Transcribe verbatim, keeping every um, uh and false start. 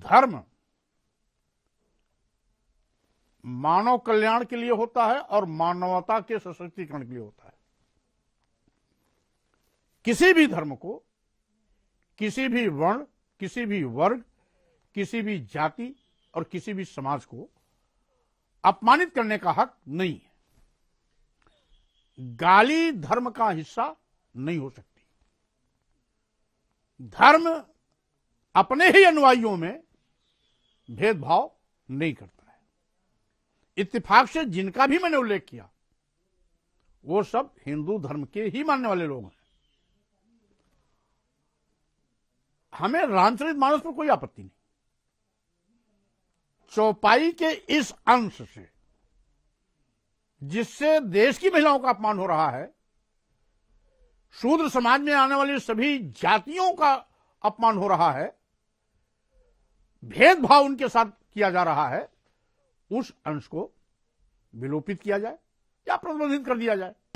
धर्म मानव कल्याण के लिए होता है और मानवता के सशक्तिकरण के लिए होता है। किसी भी धर्म को, किसी भी वर्ण, किसी भी वर्ग, किसी भी जाति और किसी भी समाज को अपमानित करने का हक नहीं है। गाली धर्म का हिस्सा नहीं हो सकती। धर्म अपने ही अनुयायियों में भेदभाव नहीं करता है। इत्तेफाक से जिनका भी मैंने उल्लेख किया वो सब हिंदू धर्म के ही मानने वाले लोग हैं। हमें रामचरितमानस पर कोई आपत्ति नहीं। चौपाई के इस अंश से, जिससे देश की महिलाओं का अपमान हो रहा है, शूद्र समाज में आने वाली सभी जातियों का अपमान हो रहा है, भेदभाव उनके साथ किया जा रहा है, उस अंश को विलोपित किया जाए या प्रतिबंधित कर दिया जाए।